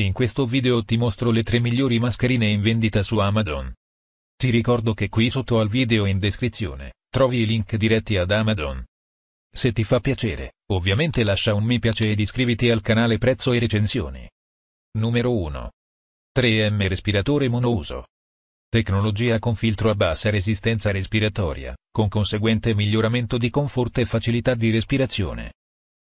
In questo video ti mostro le 3 migliori mascherine in vendita su Amazon. Ti ricordo che qui sotto al video in descrizione, trovi i link diretti ad Amazon. Se ti fa piacere, ovviamente lascia un mi piace ed iscriviti al canale Prezzo e Recensioni. Numero 1. 3M respiratore monouso. Tecnologia con filtro a bassa resistenza respiratoria, con conseguente miglioramento di comfort e facilità di respirazione.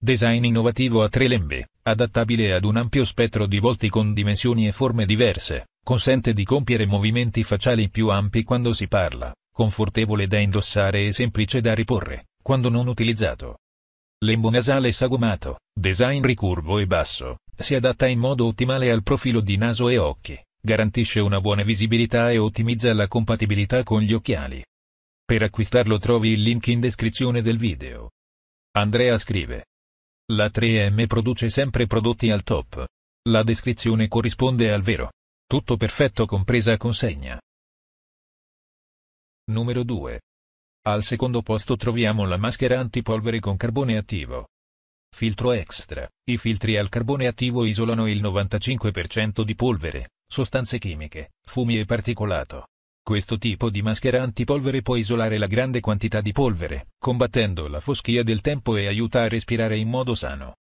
Design innovativo a 3 lembe, adattabile ad un ampio spettro di volti con dimensioni e forme diverse, consente di compiere movimenti facciali più ampi quando si parla, confortevole da indossare e semplice da riporre, quando non utilizzato. Lembo nasale sagomato, design ricurvo e basso, si adatta in modo ottimale al profilo di naso e occhi, garantisce una buona visibilità e ottimizza la compatibilità con gli occhiali. Per acquistarlo trovi il link in descrizione del video. Andrea scrive: la 3M produce sempre prodotti al top. La descrizione corrisponde al vero. Tutto perfetto compresa consegna. Numero 2. Al secondo posto troviamo la maschera antipolvere con carbone attivo. Filtro extra. I filtri al carbone attivo isolano il 95% di polvere, sostanze chimiche, fumi e particolato. Questo tipo di maschera antipolvere può isolare la grande quantità di polvere, combattendo la foschia del tempo e aiuta a respirare in modo sano.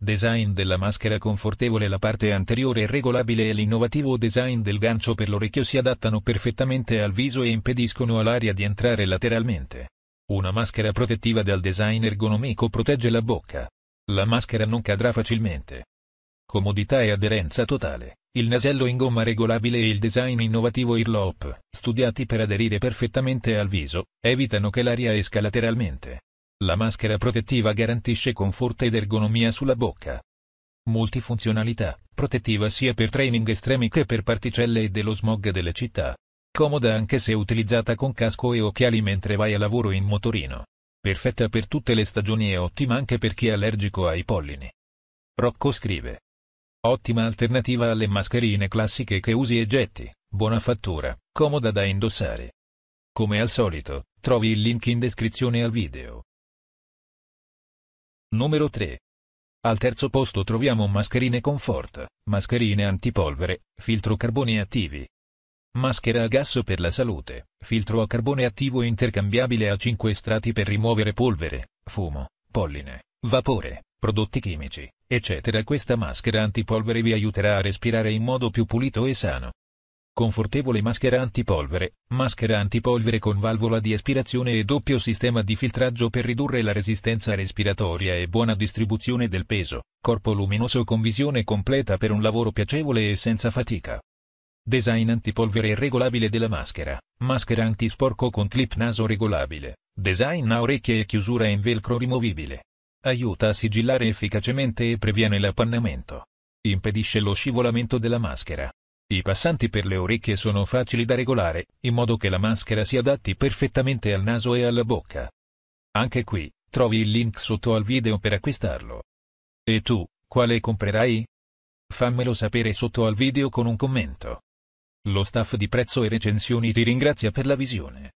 Design della maschera confortevole, la parte anteriore è regolabile e l'innovativo design del gancio per l'orecchio si adattano perfettamente al viso e impediscono all'aria di entrare lateralmente. Una maschera protettiva dal design ergonomico protegge la bocca. La maschera non cadrà facilmente. Comodità e aderenza totale. Il nasello in gomma regolabile e il design innovativo Irlop, studiati per aderire perfettamente al viso, evitano che l'aria esca lateralmente. La maschera protettiva garantisce conforto ed ergonomia sulla bocca. Multifunzionalità, protettiva sia per training estremi che per particelle e dello smog delle città. Comoda anche se utilizzata con casco e occhiali mentre vai a lavoro in motorino. Perfetta per tutte le stagioni e ottima anche per chi è allergico ai pollini. Rocco scrive: ottima alternativa alle mascherine classiche che usi e getti, buona fattura, comoda da indossare. Come al solito, trovi il link in descrizione al video. Numero 3. Al terzo posto troviamo mascherine Comfort, mascherine antipolvere, filtro carbone attivi. Maschera a gas per la salute, filtro a carbone attivo intercambiabile a 5 strati per rimuovere polvere, fumo, polline, vapore, prodotti chimici, eccetera. Questa maschera antipolvere vi aiuterà a respirare in modo più pulito e sano. Confortevole maschera antipolvere con valvola di aspirazione e doppio sistema di filtraggio per ridurre la resistenza respiratoria e buona distribuzione del peso, corpo luminoso con visione completa per un lavoro piacevole e senza fatica. Design antipolvere regolabile della maschera, maschera antisporco con clip naso regolabile, design a orecchie e chiusura in velcro rimovibile. Aiuta a sigillare efficacemente e previene l'appannamento. Impedisce lo scivolamento della maschera. I passanti per le orecchie sono facili da regolare, in modo che la maschera si adatti perfettamente al naso e alla bocca. Anche qui, trovi il link sotto al video per acquistarlo. E tu, quale comprerai? Fammelo sapere sotto al video con un commento. Lo staff di Prezzo e Recensioni ti ringrazia per la visione.